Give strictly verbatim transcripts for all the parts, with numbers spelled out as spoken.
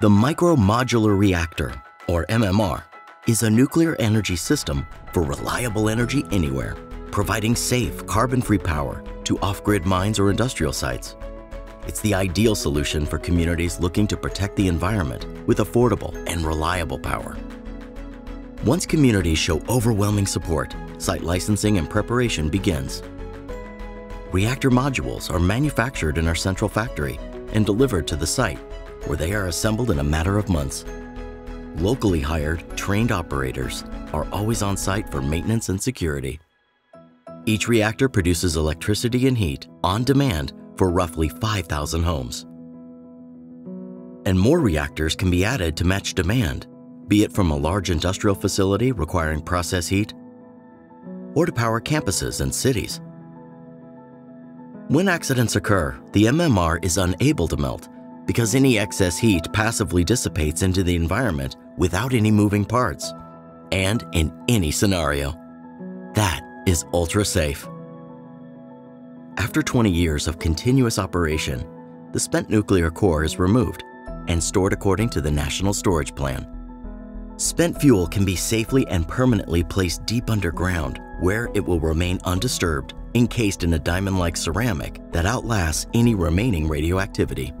The Micro Modular Reactor, or M M R, is a nuclear energy system for reliable energy anywhere, providing safe, carbon-free power to off-grid mines or industrial sites. It's the ideal solution for communities looking to protect the environment with affordable and reliable power. Once communities show overwhelming support, site licensing and preparation begins. Reactor modules are manufactured in our central factory and delivered to the site, where they are assembled in a matter of months. Locally hired, trained operators are always on site for maintenance and security. Each reactor produces electricity and heat on demand for roughly five thousand homes. And more reactors can be added to match demand, be it from a large industrial facility requiring process heat, or to power campuses and cities. When accidents occur, the M M R is unable to melt because any excess heat passively dissipates into the environment without any moving parts, and in any scenario. That is ultra safe. After twenty years of continuous operation, the spent nuclear core is removed and stored according to the National Storage Plan. Spent fuel can be safely and permanently placed deep underground, where it will remain undisturbed, encased in a diamond-like ceramic that outlasts any remaining radioactivity.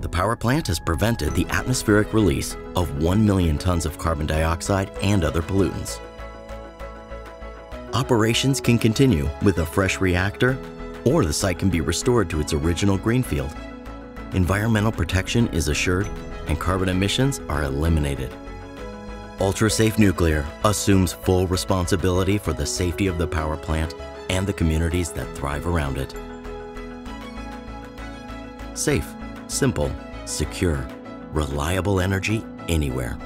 The power plant has prevented the atmospheric release of one million tons of carbon dioxide and other pollutants. Operations can continue with a fresh reactor, or the site can be restored to its original greenfield. Environmental protection is assured, and carbon emissions are eliminated. Ultra Safe Nuclear assumes full responsibility for the safety of the power plant and the communities that thrive around it. Safe, simple, secure, reliable energy anywhere.